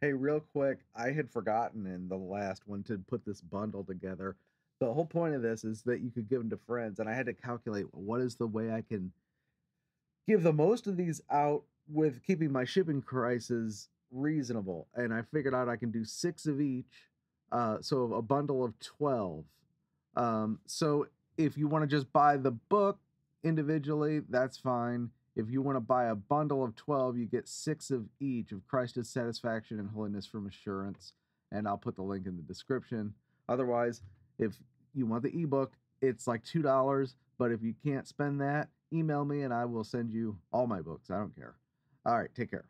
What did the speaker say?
Hey, real quick, I had forgotten in the last one to put this bundle together. The whole point of this is that you could give them to friends, and I had to calculate what is the way I can give the most of these out with keeping my shipping prices reasonable. And I figured out I can do 6 of each, so a bundle of 12. So if you want to just buy the book individually, that's fine. If you want to buy a bundle of 12, you get 6 of each of Christ is Satisfaction and Holiness from Assurance. And I'll put the link in the description. Otherwise, if you want the ebook, it's like $2. But if you can't spend that, email me and I will send you all my books. I don't care. All right, take care.